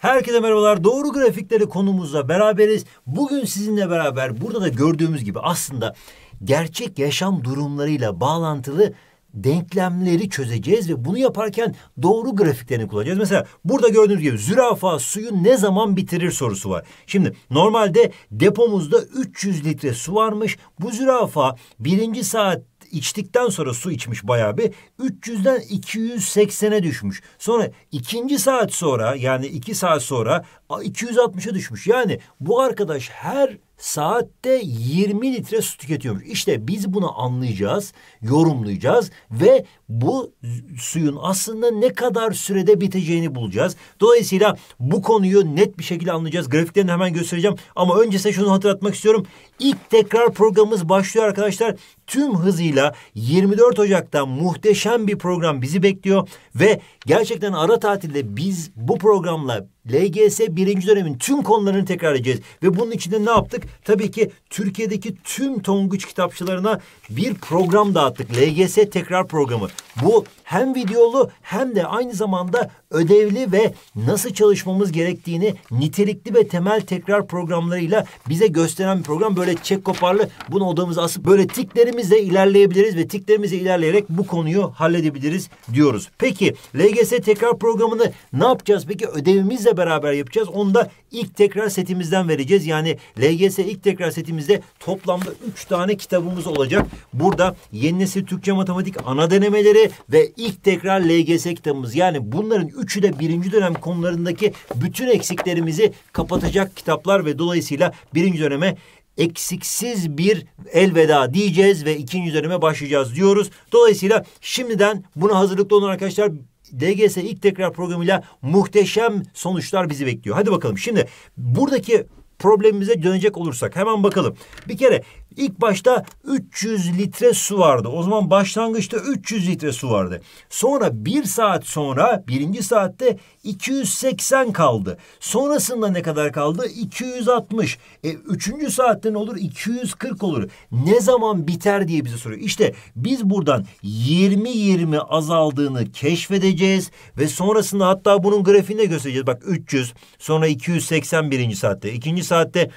Herkese merhabalar. Doğru Grafikleri konumuzla beraberiz. Bugün sizinle beraber burada da gördüğümüz gibi aslında gerçek yaşam durumlarıyla bağlantılı denklemleri çözeceğiz ve bunu yaparken doğru grafiklerini kullanacağız. Mesela burada gördüğünüz gibi zürafa suyu ne zaman bitirir sorusu var. Şimdi normalde depomuzda 300 litre su varmış. Bu zürafa birinci saat içtikten sonra su içmiş bayağı bir. 300'den 280'e düşmüş. Sonra ikinci saat sonra yani 2 saat sonra 260'a düşmüş. Yani bu arkadaş her saatte 20 litre su tüketiyormuş. İşte biz bunu anlayacağız, yorumlayacağız ve bu suyun aslında ne kadar sürede biteceğini bulacağız. Dolayısıyla bu konuyu net bir şekilde anlayacağız. Grafiklerini hemen göstereceğim ama önce size şunu hatırlatmak istiyorum. İlk tekrar programımız başlıyor arkadaşlar. Tüm hızıyla 24 Ocak'ta muhteşem bir program bizi bekliyor ve gerçekten ara tatilde biz bu programla LGS 1. dönemin tüm konularını tekrar edeceğiz. Ve bunun içinde ne yaptık? Tabii ki Türkiye'deki tüm Tonguç kitapçılarına bir program dağıttık. LGS tekrar programı. Bu hem videolu hem de aynı zamanda ödevli ve nasıl çalışmamız gerektiğini nitelikli ve temel tekrar programlarıyla bize gösteren bir program. Böyle çek koparlı, bunu odamıza asıp böyle tiklerimizle ilerleyebiliriz ve tiklerimizle ilerleyerek bu konuyu halledebiliriz diyoruz. Peki LGS tekrar programını ne yapacağız? Peki ödevimizle beraber yapacağız. Onu da ilk tekrar setimizden vereceğiz. Yani LGS ilk tekrar setimizde toplamda 3 tane kitabımız olacak. Burada Yeni Nesil Türkçe Matematik ana denemeleri ve ilk tekrar LGS kitabımız. Yani bunların üçü de 1. dönem konularındaki bütün eksiklerimizi kapatacak kitaplar ve dolayısıyla 1. döneme eksiksiz bir elveda diyeceğiz ve 2. döneme başlayacağız diyoruz. Dolayısıyla şimdiden buna hazırlıklı olun arkadaşlar. LGS ilk tekrar programıyla muhteşem sonuçlar bizi bekliyor. Hadi bakalım. Şimdi buradaki problemimize dönecek olursak hemen bakalım. Bir kere ilk başta 300 litre su vardı. O zaman başlangıçta 300 litre su vardı. Sonra bir saat sonra birinci saatte 280 kaldı. Sonrasında ne kadar kaldı? 260. Üçüncü saatte ne olur? 240 olur. Ne zaman biter diye bize soruyor. İşte biz buradan 20-20 azaldığını keşfedeceğiz ve sonrasında hatta bunun grafiğini de göstereceğiz. Bak 300 sonra 280 birinci saatte. İkinci saatte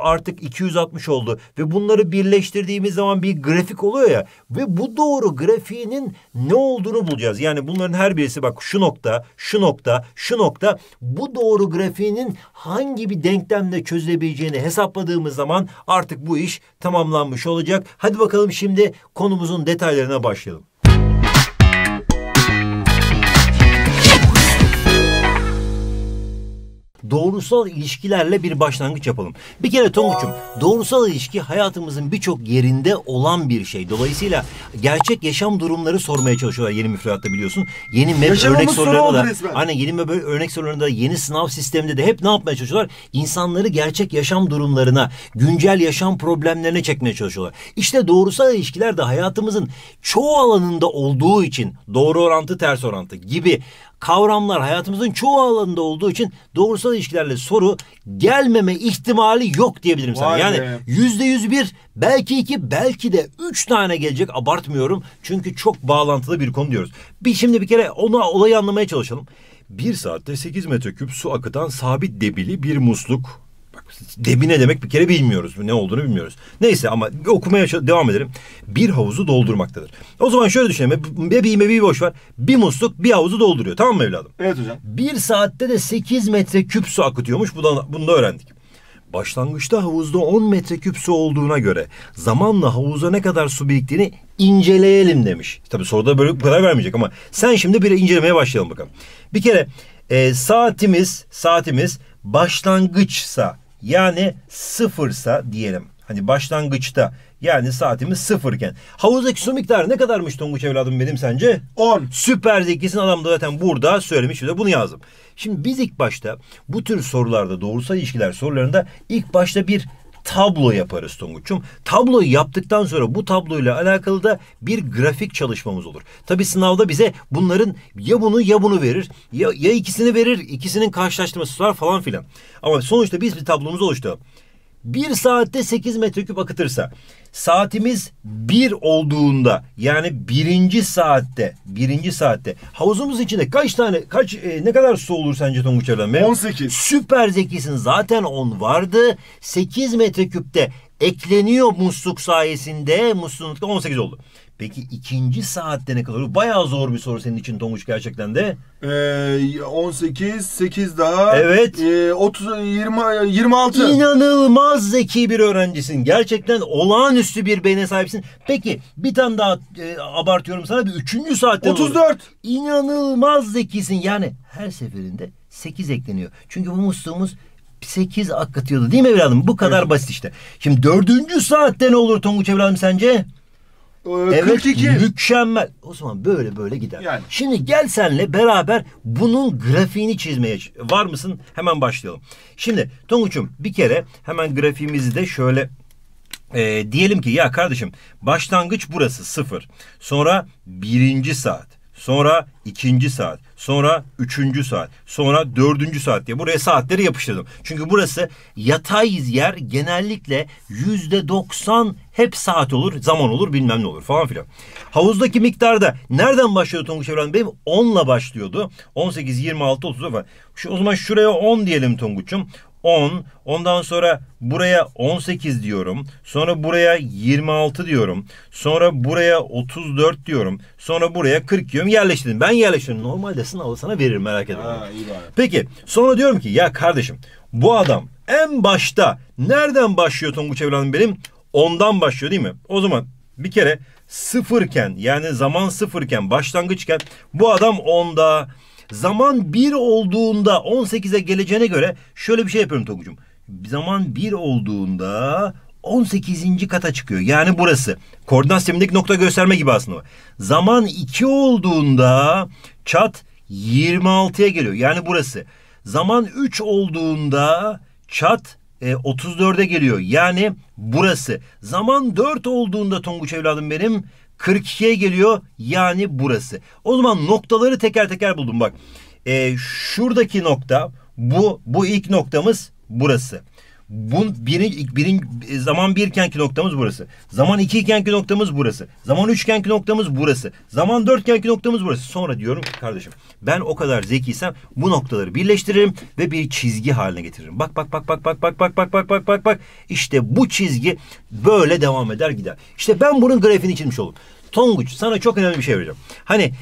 artık 260 oldu ve bunları birleştirdiğimiz zaman bir grafik oluyor ya ve bu doğru grafiğinin ne olduğunu bulacağız. Yani bunların her birisi bak şu nokta, şu nokta, şu nokta bu doğru grafiğinin hangi bir denklemle çözülebileceğini hesapladığımız zaman artık bu iş tamamlanmış olacak. Hadi bakalım şimdi konumuzun detaylarına başlayalım. Doğrusal ilişkilerle bir başlangıç yapalım. Bir kere Tonguç'um, doğrusal ilişki hayatımızın birçok yerinde olan bir şey. Dolayısıyla gerçek yaşam durumları sormaya çalışıyorlar yeni müfredatta biliyorsun. Yeni MEP örnek sorularında da, aynen yeni MEP örnek sorularında, yeni sınav sisteminde de hep ne yapmaya çalışıyorlar? İnsanları gerçek yaşam durumlarına, güncel yaşam problemlerine çekmeye çalışıyorlar. İşte doğrusal ilişkiler de hayatımızın çoğu alanında olduğu için doğru orantı, ters orantı gibi kavramlar hayatımızın çoğu alanında olduğu için doğrusal ilişkilerle soru gelmeme ihtimali yok diyebilirim sana. Yani %101 belki 2 belki de 3 tane gelecek, abartmıyorum. Çünkü çok bağlantılı bir konu diyoruz. Şimdi bir kere olayı anlamaya çalışalım. Bir saatte 8 metreküp su akıtan sabit debili bir musluk. Debi ne demek bir kere bilmiyoruz. Ne olduğunu bilmiyoruz. Neyse ama okumaya devam edelim. Bir havuzu doldurmaktadır. O zaman şöyle düşünelim. Bebeği boş ver. Bir musluk bir havuzu dolduruyor. Tamam mı evladım? Evet hocam. Bir saatte de 8 metreküp su akıtıyormuş. Bunu da öğrendik. Başlangıçta havuzda 10 metreküp su olduğuna göre zamanla havuza ne kadar su biriktiğini inceleyelim demiş. Tabii soruda böyle karar vermeyecek ama sen şimdi bir incelemeye başlayalım bakalım. Bir kere saatimiz başlangıçsa yani sıfırsa diyelim. Hani başlangıçta yani saatimiz sıfırken. Havuzdaki su miktarı ne kadarmış Tonguç evladım benim sence? 10. Süper zekisin, adam da zaten burada söylemiş ve bunu yazdım. Şimdi biz ilk başta bu tür sorularda, doğrusal ilişkiler sorularında ilk başta bir tablo yaparız Tonguç'um. Tabloyu yaptıktan sonra bu tabloyla alakalı da bir grafik çalışmamız olur. Tabi sınavda bize bunların ya bunu ya bunu verir ya ikisini verir. İkisinin karşılaştırması var falan filan. Ama sonuçta biz bir tablomuzu oluşturalım. 1 saatte 8 metreküp akıtırsa, saatimiz 1 olduğunda, yani 1. saatte havuzumuz içinde ne kadar su olur sence Tonguç Erdoğan? 18. Süper zekisin, zaten 10 vardı. 8 metreküpte ekleniyor musluk sayesinde, musluğunlukta 18 oldu. Peki 2. saatte ne kadar? Bayağı zor bir soru senin için Tonguç gerçekten de. 18, 8 daha. Evet. 26. İnanılmaz zeki bir öğrencisin. Gerçekten olağanüstü bir beyne sahipsin. Peki bir tane daha abartıyorum sana. 3. saatte 34. Olur. İnanılmaz zekisin. Yani her seferinde 8 ekleniyor. Çünkü bu musluğumuz 8 akıtıyordu değil mi evladım? Bu kadar, evet, basit işte. Şimdi 4. saatte ne olur Tonguç evladım sence? 42. Evet, mükemmel. O zaman böyle böyle gider. Yani. Şimdi gel senle beraber bunun grafiğini çizmeye var mısın? Hemen başlayalım. Şimdi Tonguç'um bir kere hemen grafiğimizi de şöyle diyelim ki ya kardeşim başlangıç burası 0. Sonra 1. saat. Sonra 2. saat. Sonra 3. saat. Sonra 4. saat diye buraya saatleri yapıştırdım. Çünkü burası yatay yer, genellikle %90 hep saat olur, zaman olur, bilmem ne olur falan filan. Havuzdaki miktarda nereden başlıyordu Tonguç Evren Bey'im? 10'la başlıyordu. 18, 26, 30 falan. O zaman şuraya 10 diyelim Tonguç'um. 10, ondan sonra buraya 18 diyorum, sonra buraya 26 diyorum, sonra buraya 34 diyorum, sonra buraya 40 diyorum, yerleştirdim. Ben yerleştirdim. Normalde sınavı sana veririm, merak etme. Peki sonra diyorum ki ya kardeşim bu adam en başta nereden başlıyor Tonguç evladım benim? 10'dan başlıyor değil mi? O zaman bir kere 0'ken, yani zaman 0'ken, başlangıçken bu adam 10'da. Zaman 1 olduğunda 18'e geleceğine göre şöyle bir şey yapıyorum Tonguç'um. Zaman 1 olduğunda 18. kata çıkıyor. Yani burası. Koordinat sistemindeki nokta gösterme gibi aslında. Zaman 2 olduğunda çat 26'ya geliyor. Yani burası. Zaman 3 olduğunda çat 34'e geliyor. Yani burası. Zaman 4 olduğunda Tonguç evladım benim 42'ye geliyor, yani burası. O zaman noktaları teker teker buldum bak. Şuradaki nokta bu ilk noktamız burası. Zaman 1 ikenki noktamız burası. Zaman 2 ikenki noktamız burası. Zaman 3 ikenki noktamız burası. Zaman 4 ikenki noktamız burası. Sonra diyorum kardeşim ben o kadar zekiysem bu noktaları birleştiririm ve bir çizgi haline getiririm. Bak bak bak bak bak bak bak bak bak bak bak bak. İşte bu çizgi böyle devam eder gider. İşte ben bunun grafiğini çizmiş oldum. Tonguç sana çok önemli bir şey vereceğim. Hani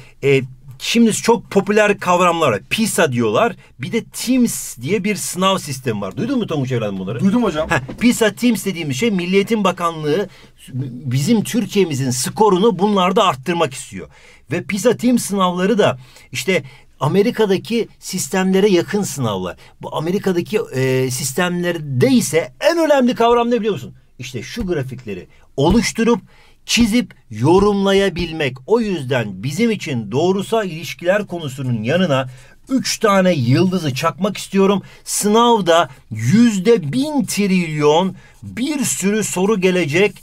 şimdi çok popüler kavramlar var. PISA diyorlar. Bir de TIMS diye bir sınav sistemi var. Duydun mu Tonguç evladım bunları? Duydum hocam. PISA, TIMS dediğimiz şey, Milli Eğitim Bakanlığı bizim Türkiye'mizin skorunu bunlarda arttırmak istiyor. Ve PISA, TIMS sınavları da işte Amerika'daki sistemlere yakın sınavlar. Bu Amerika'daki sistemlerde ise en önemli kavram ne biliyor musun? İşte şu grafikleri oluşturup çizip yorumlayabilmek. O yüzden bizim için doğrusal ilişkiler konusunun yanına 3 tane yıldızı çakmak istiyorum. Sınavda %1000 trilyon bir sürü soru gelecek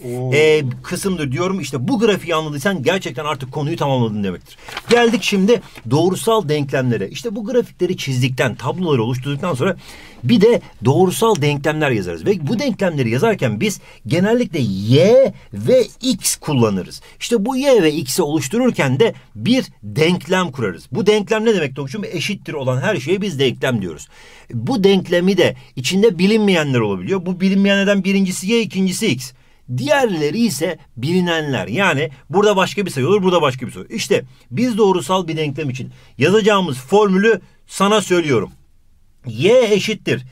kısımdır diyorum. İşte bu grafiği anladıysan gerçekten artık konuyu tamamladın demektir. Geldik şimdi doğrusal denklemlere. İşte bu grafikleri çizdikten, tabloları oluşturduktan sonra bir de doğrusal denklemler yazarız. Ve bu denklemleri yazarken biz genellikle y ve x kullanırız. İşte bu y ve x'i oluştururken de bir denklem kurarız. Bu denklem ne demek Tonguç'um? Eşittir olan her şeye biz denklem diyoruz. Bu denklemi de içinde bilinmeyenler olabiliyor. Bu bilinmeyenlerden birincisi y, ikincisi x. Diğerleri ise bilinenler. Yani burada başka bir sayı olur, burada başka bir sayı. İşte biz doğrusal bir denklem için yazacağımız formülü sana söylüyorum. Y eşittir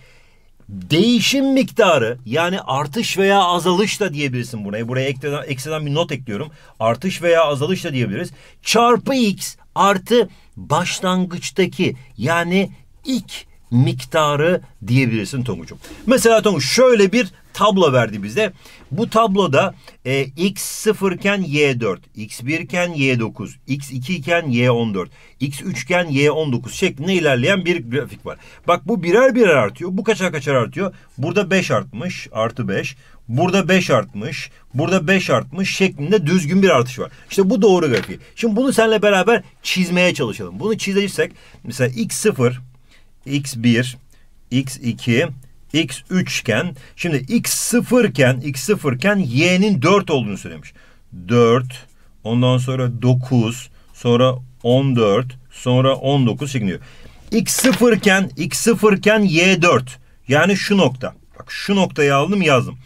değişim miktarı, yani artış veya azalış da diyebilirsin buraya. Buraya eksiden bir not ekliyorum. Artış veya azalış da diyebiliriz. Çarpı x artı başlangıçtaki, yani ilk miktarı diyebilirsin Tonguç'um. Mesela Tonguç şöyle bir tablo verdi bize. Bu tabloda x0 iken y4, x1 iken y9, x2 iken y14, x3 iken y19 şeklinde ilerleyen bir grafik var. Bak bu birer birer artıyor. Bu kaçar kaçar artıyor. Burada 5 artmış, artı 5. Burada 5 artmış, burada 5 artmış şeklinde düzgün bir artış var. İşte bu doğru grafiği. Şimdi bunu seninle beraber çizmeye çalışalım. Bunu çizersek mesela x0, x1, x2, x3 iken, şimdi x0 iken y'nin 4 olduğunu söylemiş. 4, ondan sonra 9, sonra 14, sonra 19 şeklinde. x0 iken y4. Yani şu nokta. Bak şu noktayı aldım, yazdım.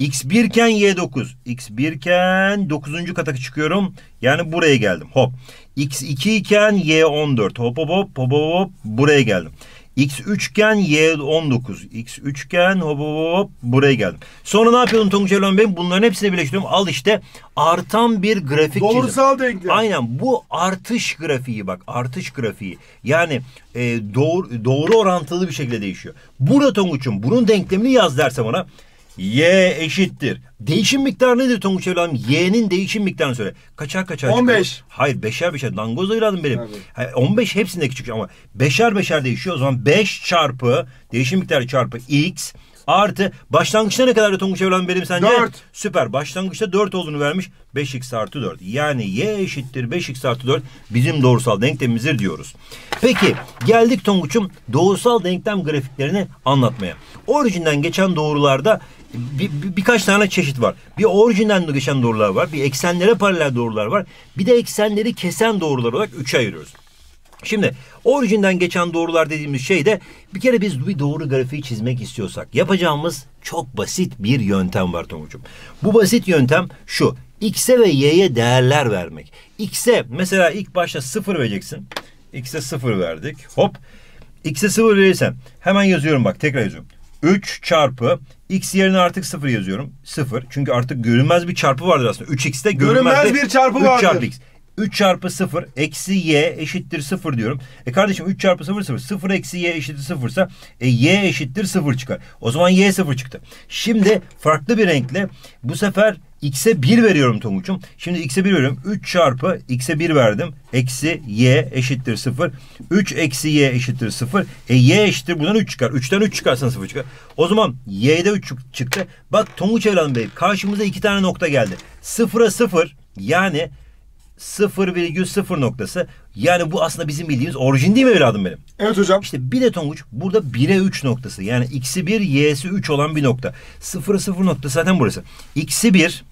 x1 iken y9. x1 iken 9. kata çıkıyorum. Yani buraya geldim. Hop. x2 iken y14. Hop hop hop hop hop buraya geldim. x3 iken y19. x3 iken hop hop hop buraya geldim. Sonra ne yapıyordum Tonguç Evlen Bey? Bunların hepsini birleştiriyorum. Al işte artan bir grafik. Doğrusal denklem. Aynen, bu artış grafiği, bak artış grafiği. Yani doğru orantılı bir şekilde değişiyor. Burada Tonguç'um bunun denklemini yaz derse bana, y eşittir. Değişim miktarı nedir Tonguç Evlen? Y'nin değişim miktarını söyle. Kaçar? 15. Çıkıyor? Hayır 5'er. Dangoz evladım benim. Hayır, 15 hepsinde küçük ama 5'er değişiyor. O zaman 5 çarpı değişim miktarı çarpı x artı başlangıçta ne kadar Tonguç Evlen benim sence? 4. Süper. Başlangıçta 4 olduğunu vermiş. 5x artı 4. Yani y eşittir 5x artı 4 bizim doğrusal denklemimizdir diyoruz. Peki geldik Tonguç'um doğrusal denklem grafiklerini anlatmaya. Orijinden geçen doğrularda birkaç tane çeşit var. Bir orijinden geçen doğrular var. Bir eksenlere paralel doğrular var. Bir de eksenleri kesen doğrular olarak 3'e ayırıyoruz. Şimdi orijinden geçen doğrular dediğimiz şey de, bir kere biz bir doğru grafiği çizmek istiyorsak yapacağımız çok basit bir yöntem var Tonguç'um. Bu basit yöntem şu: x'e ve y'ye değerler vermek. X'e mesela ilk başta 0 vereceksin. X'e 0 verdik. Hop. X'e 0 verirsem hemen yazıyorum, bak tekrar yazıyorum. 3 çarpı x yerine artık 0 yazıyorum. 0. Çünkü artık görünmez bir çarpı vardır aslında. 3x'te görünmez bir çarpı vardır. 3 çarpı x. 3 çarpı 0 eksi y eşittir 0 diyorum. Kardeşim 3 çarpı 0 0. 0 eksi y eşittir 0 ise y eşittir 0 çıkar. O zaman y 0 çıktı. Şimdi farklı bir renkle bu sefer x'e 1 veriyorum Tonguç'um. Şimdi x'e 1 veriyorum. 3 çarpı x'e 1 verdim. Eksi y eşittir 0. 3 eksi y eşittir 0. Y eşittir. Buradan 3 çıkar. 3'ten 3 çıkarsan 0 çıkar. O zaman y'de 3 çıktı. Bak Tonguç Evlen Bey, karşımıza 2 tane nokta geldi. 0'a 0 yani 0,0 noktası. Yani bu aslında bizim bildiğimiz orijin değil mi evladım benim? Evet hocam. İşte bir de Tonguç burada 1'e 3 noktası. Yani x'i 1 y'si 3 olan bir nokta. 0'a 0 noktası zaten burası. X'i 1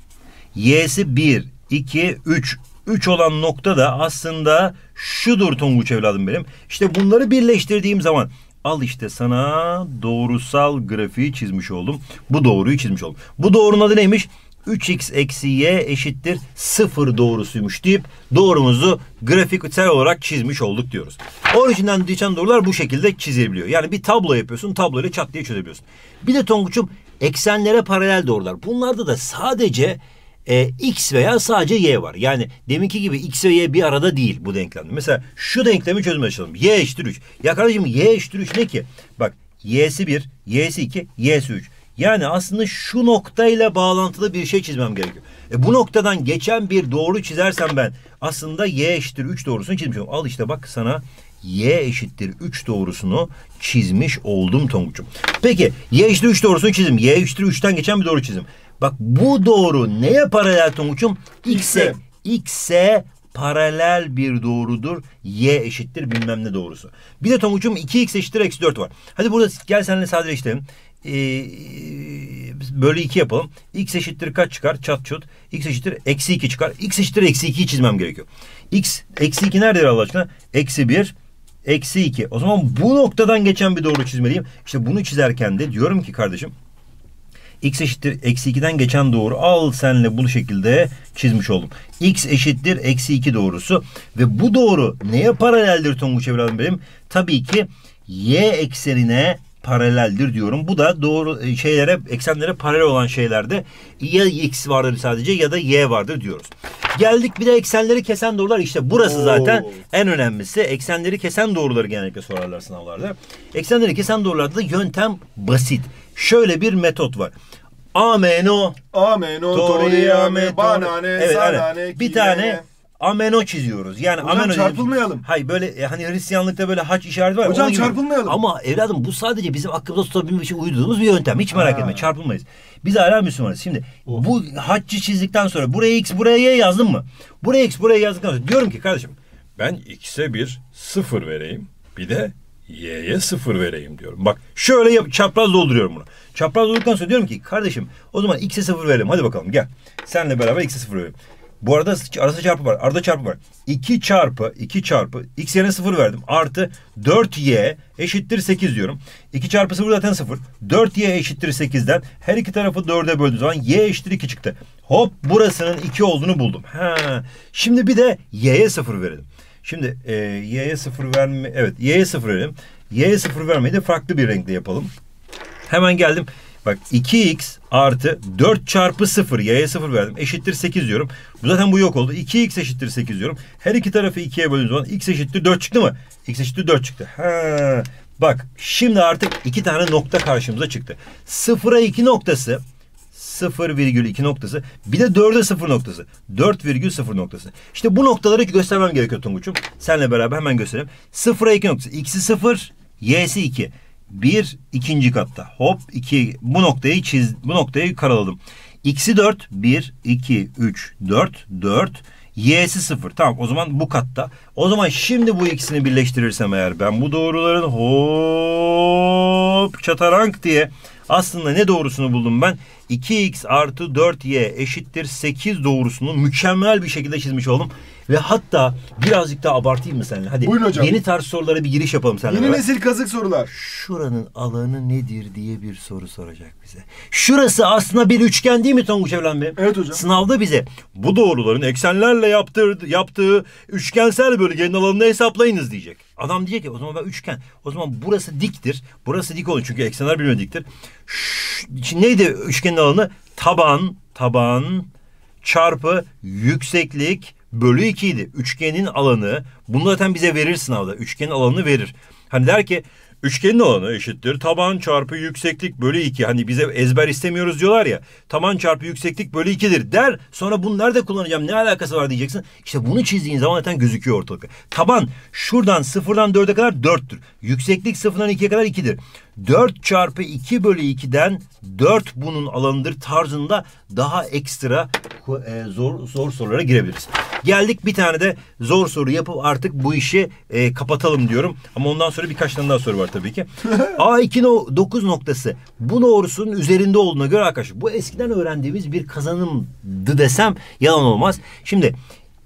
y'si 1 2 3. 3 olan nokta da aslında şudur Tonguç evladım benim. İşte bunları birleştirdiğim zaman al işte sana doğrusal grafiği çizmiş oldum. Bu doğruyu çizmiş oldum. Bu doğrunun adı neymiş? 3x eksi y eşittir 0 doğrusuymuş deyip doğrumuzu grafiksel olarak çizmiş olduk diyoruz. Orijinden geçen doğrular bu şekilde çizilebiliyor. Yani bir tablo yapıyorsun, tabloyla çat diye çözebiliyorsun. Bir de Tonguç'um eksenlere paralel doğrular. Bunlarda da sadece x veya sadece y var. Yani deminki gibi x ve y bir arada değil bu denklemde. Mesela şu denklemi çözmeye çalışalım. Y eşittir 3. Ya kardeşim y eşittir 3 ne ki? Bak y'si 1, y'si 2, y'si 3. Yani aslında şu noktayla bağlantılı bir şey çizmem gerekiyor. Bu noktadan geçen bir doğru çizersem ben aslında y eşittir 3 doğrusunu çizmiş oldum. Al işte bak sana y eşittir 3 doğrusunu çizmiş oldum Tonguç'um. Peki y eşittir 3 doğrusunu çizdim. Y eşittir 3'ten geçen bir doğru çizdim. Bak bu doğru neye paralel Tonguç'um? X'e paralel bir doğrudur. Y eşittir bilmem ne doğrusu. Bir de Tonguç'um 2x eşittir eksi 4 var. Hadi burada gel seninle sadeleştirelim. Bölü 2 yapalım. X eşittir kaç çıkar? Çat çut. X eşittir eksi 2 çıkar. X eşittir eksi 2'yi çizmem gerekiyor. X eksi 2 nerededir Allah aşkına? Eksi 1 eksi 2. O zaman bu noktadan geçen bir doğru çizmeliyim. İşte bunu çizerken de diyorum ki kardeşim, x eşittir eksi 2'den geçen doğru al senle bu şekilde çizmiş oldum. X eşittir eksi 2 doğrusu ve bu doğru neye paraleldir Tonguç evladım benim? Tabii ki y eksenine paraleldir diyorum. Bu da doğru şeylere, eksenlere paralel olan şeylerde ya x vardır sadece ya da y vardır diyoruz. Geldik bir de eksenleri kesen doğrular. İşte burası zaten en önemlisi. Eksenleri kesen doğruları genellikle sorarlar sınavlarda. Eksenleri kesen doğrularda da yöntem basit. Şöyle bir metot var. Ameno. Ameno. Toriyame. Banane. Evet, sanane. Evet. Bir tane ameno çiziyoruz. Yani hocam ameno çarpılmayalım. Dediğimiz, hayır böyle hani Hristiyanlıkta böyle haç işareti var. Hocam çarpılmayalım. Ama evladım bu sadece bizim aklımızda tutabilmek için uyduğumuz bir yöntem. Hiç merak etme, çarpılmayız. Biz hala Müslümanız. Şimdi bu haççı çizdikten sonra buraya x buraya y yazdım mı? Buraya x buraya yazdıktan sonra diyorum ki kardeşim ben x'e 1 0 vereyim. Bir de y'ye 0 vereyim diyorum. Bak şöyle çapraz dolduruyorum bunu. Çapraz doldurduktan sonra diyorum ki kardeşim o zaman x'e 0 verelim. Hadi bakalım gel. Senle beraber x'e 0 verelim. Bu arada arada çarpı var. Arada çarpı var. 2 çarpı x yerine 0 verdim. Artı 4y eşittir 8 diyorum. 2 çarpı 0 zaten 0. 4y eşittir 8'den her iki tarafı 4'e böldüğü zaman y eşittir 2 çıktı. Hop burasının 2 olduğunu buldum. Ha. Şimdi bir de y'ye 0 verelim. Şimdi y'ye 0 verme... Evet y'ye 0 verelim. Y'ye 0 vermeyi de farklı bir renkle yapalım. Hemen geldim. Bak 2x artı 4 çarpı 0. Y'ye 0 verdim. Eşittir 8 diyorum. Zaten bu yok oldu. 2x eşittir 8 diyorum. Her iki tarafı 2'ye böldüğüm zaman x eşittir 4 çıktı mı? X eşittir 4 çıktı. Ha. Bak şimdi artık 2 tane nokta karşımıza çıktı. 0'a 2 noktası... 0,2 noktası. Bir de 4'e 0 noktası. 4,0 noktası. İşte bu noktaları göstermem gerekiyor Tonguç'um. Seninle beraber hemen göstereyim. 0'a 2 noktası. X'i 0, Y'si 2. 1 ikinci katta. Hop 2. Bu noktayı bu noktayı karaladım. X'i 4, 1, 2, 3, 4, 4. Y'si 0. Tamam o zaman bu katta. O zaman şimdi bu ikisini birleştirirsem eğer ben bu doğruların hop çatarank diye aslında ne doğrusunu buldum ben? 2x artı 4y eşittir 8 doğrusunu mükemmel bir şekilde çizmiş oldum. Ve hatta birazcık daha abartayım mı seninle? Hadi yeni tarz sorulara bir giriş yapalım seninle. Yeni nesil kazık sorular. Şuranın alanı nedir diye bir soru soracak bize. Şurası aslında bir üçgen değil mi Tonguç Evren Bey? Evet hocam. Sınavda bize bu doğruların eksenlerle yaptığı üçgensel bölgenin alanını hesaplayınız diyecek. Adam diyecek ki o zaman ben üçgen. O zaman burası diktir. Burası dik olur çünkü eksenler birbirine diktir. Neydi üçgenin alanı? Taban çarpı yükseklik bölü 2 idi. Üçgenin alanı. Bunu zaten bize verir sınavda. Üçgenin alanını verir. Hani der ki üçgenin alanı eşittir taban çarpı yükseklik bölü 2. Hani bize ezber istemiyoruz diyorlar ya. Taban çarpı yükseklik bölü 2'dir der. Sonra bunu nerede kullanacağım? Ne alakası var diyeceksin. İşte bunu çizdiğin zaman zaten gözüküyor ortalıkta. Taban şuradan 0'dan 4'e kadar 4'tür. Yükseklik 0'dan 2'ye kadar 2'dir. 4 çarpı 2 bölü 2'den 4 bunun alanıdır tarzında daha ekstra zor sorulara girebiliriz. Geldik bir tane de zor soru yapıp artık bu işi kapatalım diyorum. Ama ondan sonra birkaç tane daha soru var tabii ki. A2,9 noktası bu doğrusunun üzerinde olduğuna göre arkadaşlar bu eskiden öğrendiğimiz bir kazanımdı desem yalan olmaz. Şimdi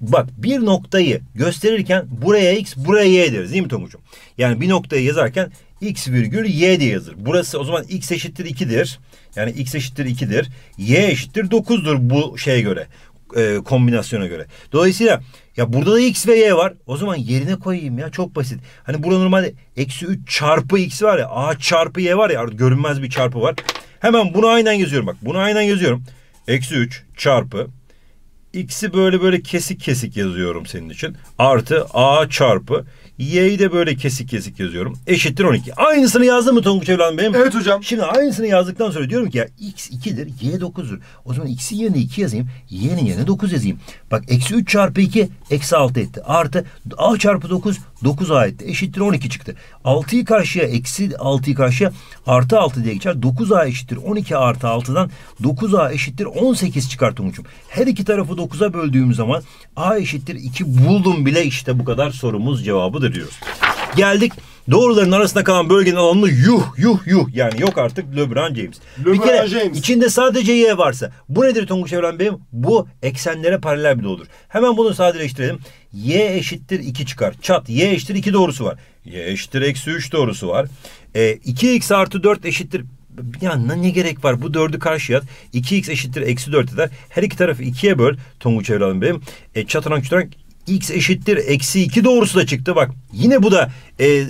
bak bir noktayı gösterirken buraya x buraya y deriz değil mi Tonguç'um? Yani bir noktayı yazarken x virgül y diye yazılır. Burası o zaman x eşittir 2'dir. Yani x eşittir 2'dir. Y eşittir 9'dur bu şeye göre. Kombinasyona göre. Dolayısıyla ya burada da x ve y var. O zaman yerine koyayım ya. Çok basit. Hani burada normalde eksi 3 çarpı x var ya. A çarpı y var ya. Görünmez bir çarpı var. Hemen bunu aynen yazıyorum. Bak bunu aynen yazıyorum. Eksi 3 çarpı x'i böyle kesik kesik yazıyorum senin için. Artı a çarpı y'yi de böyle kesik kesik yazıyorum. Eşittir 12. Aynısını yazdın mı Tonguç Evren Bey'im? Evet hocam. Şimdi aynısını yazdıktan sonra diyorum ki ya x 2'dir, y 9'dur. O zaman x'in yerine 2 yazayım, y'nin yerine 9 yazayım. Bak eksi 3 çarpı 2 eksi 6 etti. Artı a çarpı 9 9a etti. Eşittir 12 çıktı. 6'yı karşıya eksi 6'yı karşıya artı 6 diye geçer. 9a eşittir 12 artı 6'dan 9a eşittir 18 çıkar Tonguç'um. Her iki tarafı 9'a böldüğüm zaman a eşittir 2 buldum bile işte bu kadar sorumuz cevabıdır diyoruz. Geldik doğruların arasında kalan bölgenin alanını yuh yani yok artık LeBron James. Bir kere içinde sadece y varsa bu nedir Tonguç Evren Bey'im? Bu eksenlere paralel bir doğrudur. Hemen bunu sadeleştirelim. Y eşittir 2 çıkar. Çat y eşittir 2 doğrusu var. Y eşittir eksi 3 doğrusu var. 2x artı 4 eşittir. Yani ne gerek var? Bu 4'ü karşıya at. 2x eşittir eksi 4 eder. Her iki tarafı 2'ye böl. Tonguç Evren Bey'im. Çatıran x eşittir eksi 2 doğrusu da çıktı. Bak yine bu da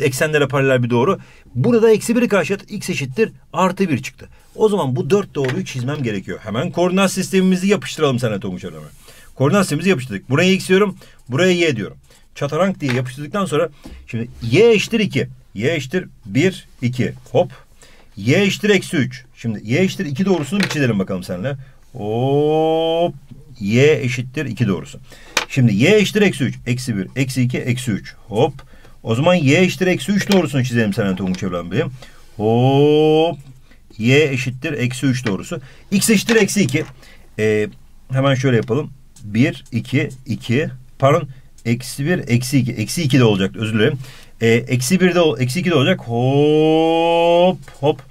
eksenlere paralel bir doğru. Burada eksi 1'i karşıya at. X eşittir artı 1 çıktı. O zaman bu 4 doğruyu çizmem gerekiyor. Hemen koordinat sistemimizi yapıştıralım sana Tonguç Evren Bey. Koordinat sistemimizi yapıştırdık. Buraya x diyorum. Buraya y diyorum. Çatıran diye yapıştırdıktan sonra şimdi y eşittir 2. Y eşittir 1, 2. Hop. Y eşittir eksi 3. Şimdi y eşittir 2 doğrusunu bir çizelim bakalım seninle. Hop. Y eşittir 2 doğrusu. Şimdi y eşittir eksi 3. Eksi 1, eksi 2, eksi 3. Hop. O zaman y eşittir eksi 3 doğrusunu çizelim seninle Tonguç Evren Bey'im. Hop. Y eşittir eksi 3 doğrusu. X eşittir eksi 2. Hemen şöyle yapalım. 1, 2, 2. Pardon. Eksi 1, eksi 2. Eksi 2 de olacaktı. Özür dilerim. Eksi 2 de olacak. Hop hop.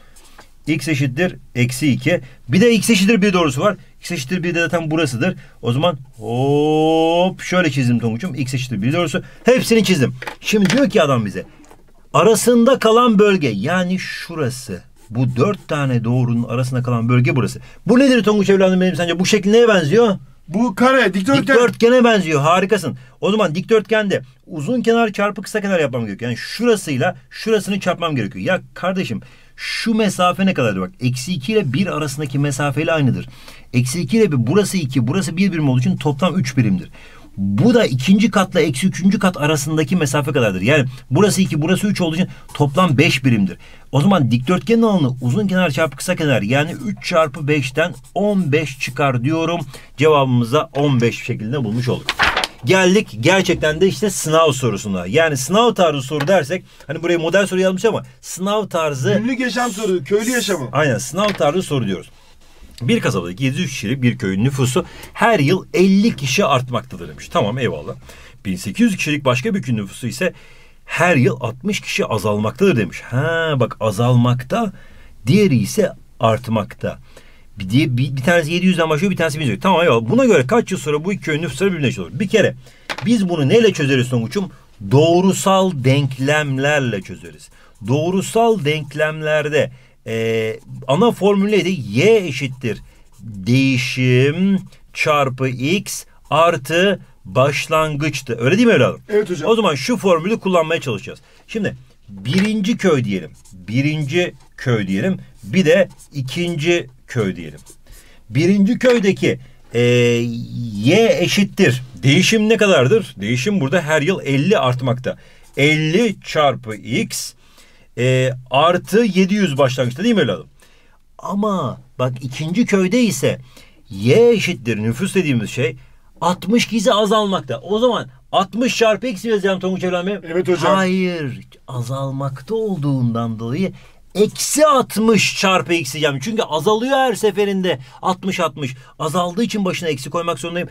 X eşittir eksi 2. Bir de x eşittir 1 doğrusu var. X eşittir 1 de zaten burasıdır. O zaman hop şöyle çizdim Tonguç'um. X eşittir 1 doğrusu. Hepsini çizdim. Şimdi diyor ki adam bize, arasında kalan bölge, yani şurası, bu 4 tane doğrunun arasında kalan bölge burası. Bu nedir Tonguç evladım benim sence? Bu şekil neye benziyor? Bu kare, dikdörtgen. Dikdörtgene benziyor. Harikasın. O zaman dikdörtgende uzun kenar çarpı kısa kenar yapmam gerekiyor. Yani şurasıyla şurasını çarpmam gerekiyor. Ya kardeşim, şu mesafe ne kadardır? Bak, eksi 2 ile 1 arasındaki mesafeyle aynıdır. Eksi 2 ile 1, burası 2, burası 1 birim olduğu için toplam 3 birimdir. Bu da ikinci katla eksi üçüncü kat arasındaki mesafe kadardır. Yani burası 2, burası 3 olduğu için toplam 5 birimdir. O zaman dikdörtgenin alanı uzun kenar çarpı kısa kenar, yani 3 çarpı 5'ten 15 çıkar diyorum. Cevabımıza 15 şeklinde bulmuş olduk. Geldik gerçekten de işte sınav sorusuna. Yani sınav tarzı soru dersek, hani buraya model soru yazmış ama sınav tarzı... Günlük yaşam soru, köylü yaşamı. Aynen, sınav tarzı soru diyoruz. Bir kasabadaki 703 kişilik bir köyün nüfusu her yıl 50 kişi artmaktadır demiş. Tamam, eyvallah. 1800 kişilik başka bir köyün nüfusu ise her yıl 60 kişi azalmaktadır demiş. Ha bak, azalmakta, diğeri ise artmakta. Bir tanesi 700'den başlıyor, bir tanesi 1000'e. Tamam, eyvallah. Buna göre kaç yıl sonra bu iki köyün nüfusları birbirine eşit olur? Bir kere biz bunu neyle çözeriz Tonguç'um? Doğrusal denklemlerle çözeriz. Doğrusal denklemlerde ana formülüyle y eşittir değişim çarpı x artı başlangıçtı. Öyle değil mi evladım? Evet hocam. O zaman şu formülü kullanmaya çalışacağız. Şimdi birinci köy diyelim. Birinci köy diyelim. Bir de ikinci köy diyelim. Birinci köydeki y eşittir. Değişim ne kadardır? Değişim burada her yıl 50 artmakta. 50 çarpı x artı 700 başlangıçta değil mi evladım? Ama bak, ikinci köyde ise y eşittir nüfus dediğimiz şey 60 kişi azalmakta. O zaman 60 çarpı x yazacağım Tonguç evladım. Evet hocam. Hayır, azalmakta olduğundan dolayı eksi 60 çarpı x diyeceğim. Çünkü azalıyor her seferinde. 60 azaldığı için başına eksi koymak zorundayım.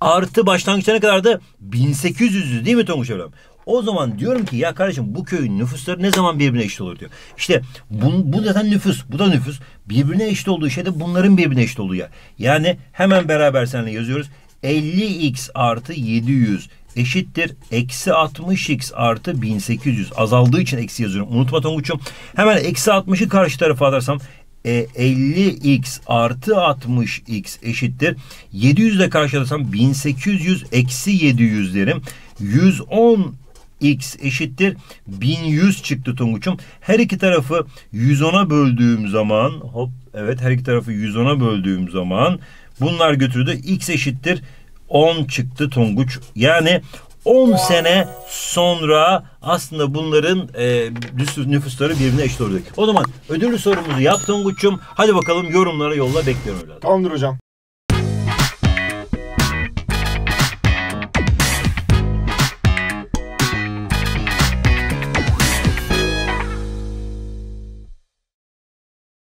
Artı başlangıçta ne kadardı? 1800'dü değil mi Tonguç evladım? O zaman diyorum ki ya kardeşim, bu köyün nüfusları ne zaman birbirine eşit olur diyor. İşte bu zaten nüfus, bu da nüfus. Birbirine eşit olduğu şey de bunların birbirine eşit olduğu yer. Yani hemen beraber seninle yazıyoruz. 50x artı 700 eşittir eksi 60x artı 1800. Azaldığı için eksi yazıyorum. Unutma Tonguç'um. Hemen eksi 60'ı karşı tarafa atarsam 50x artı 60x eşittir. 700 ile karşılarsam 1800 eksi 700 derim. 110 x eşittir 1100 çıktı Tonguç'um. Her iki tarafı 110'a böldüğüm zaman, hop, evet, her iki tarafı 110'a böldüğüm zaman bunlar götürdü. X eşittir 10 çıktı Tonguç. Yani 10 sene sonra aslında bunların nüfusları birbirine eşit olacak. O zaman ödüllü sorumuzu yap Tonguç'um. Hadi bakalım, yorumlara yolla, bekliyorum öyle. Tamamdır hocam.